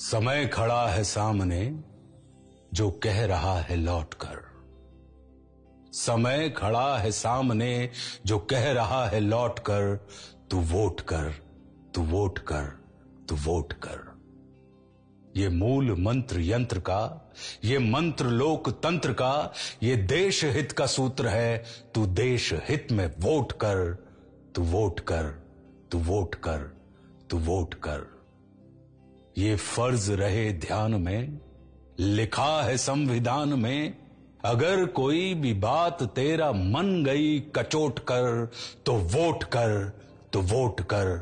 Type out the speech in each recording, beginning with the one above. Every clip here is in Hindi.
समय खड़ा है सामने जो कह रहा है लौटकर, समय खड़ा है सामने जो कह रहा है लौटकर, तू वोट कर, तू वोट कर, तू वोट कर। ये मूल मंत्र यंत्र का, ये मंत्र लोकतंत्र का, ये देश हित का सूत्र है। तू देश हित में वोट कर, तू वोट कर, तू वोट कर, तू वोट कर। ये फर्ज रहे ध्यान में, लिखा है संविधान में, अगर कोई भी बात तेरा मन गई कचोट कर, तो वोट कर, तो वोट कर,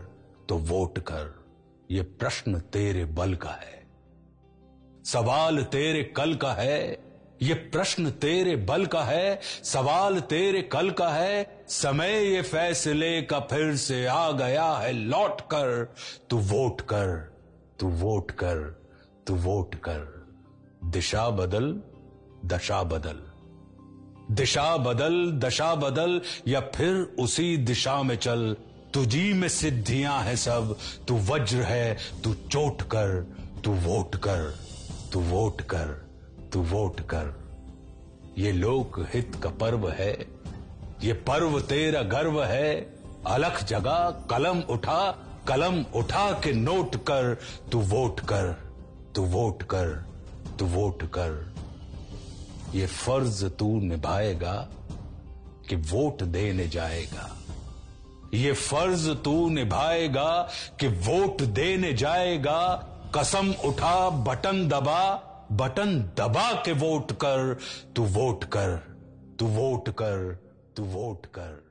तो वोट कर। ये प्रश्न तेरे बल का है, सवाल तेरे कल का है। ये प्रश्न तेरे बल का है, सवाल तेरे कल का है। समय ये फैसले का फिर से आ गया है लौट कर, तू वोट कर, तू वोट कर, तू वोट कर। दिशा बदल, दशा बदल, दिशा बदल, दशा बदल, या फिर उसी दिशा में चल। तुझी में सिद्धियां हैं सब, तू वज्र है, तू चोट कर, तू वोट कर, तू वोट कर, तू वोट कर। ये लोक हित का पर्व है, ये पर्व तेरा गर्व है। अलख जगा, कलम उठा, कलम उठा के नोट कर, तू वोट कर, तू वोट कर, तू वोट कर। ये फर्ज तू निभाएगा कि वोट देने जाएगा, ये फर्ज तू निभाएगा कि वोट देने जाएगा। कसम उठा, बटन दबा, बटन दबा के वोट कर, तू वोट कर, तू वोट कर, तू वोट कर।